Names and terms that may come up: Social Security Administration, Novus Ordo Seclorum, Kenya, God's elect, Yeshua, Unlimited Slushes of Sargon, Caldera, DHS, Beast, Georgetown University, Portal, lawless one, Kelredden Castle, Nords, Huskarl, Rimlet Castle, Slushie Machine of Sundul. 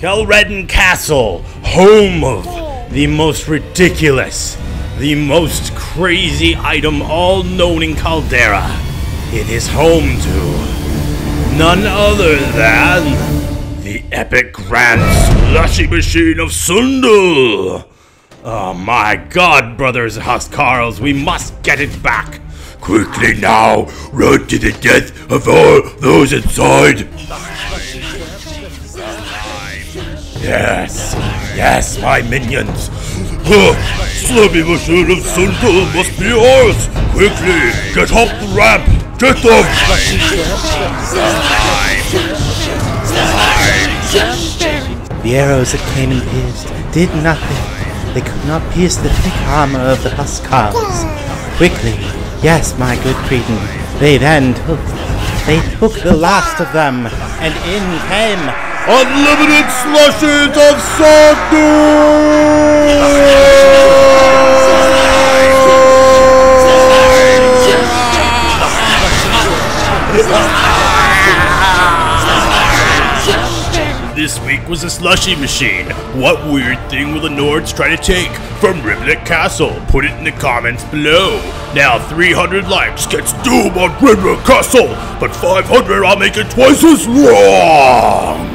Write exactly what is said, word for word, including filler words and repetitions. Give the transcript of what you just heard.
Kelredden Castle, home of the most ridiculous, the most crazy item all known in Caldera. It is home to none other than the epic grand Slushie Machine of Sundul. Oh my god, brothers Huskarls, we must get it back. Quickly now, run to the death of all those inside. Yes, yes, my minions. Huh, Slushie Machine of Sundul must be ours. Quickly, get up the ramp. Get them. The arrows that came and pierced did nothing. They could not pierce the thick armor of the Huskarls. Quickly, yes, my good Cretan. They then took, they took the last of them, and in came Unlimited Slushes of Sargon! This week was a Slushie Machine. What weird thing will the Nords try to take from Rimlet Castle? Put it in the comments below. Now three hundred likes gets doom on Rimlet Castle, but five hundred I'll make it twice as wrong!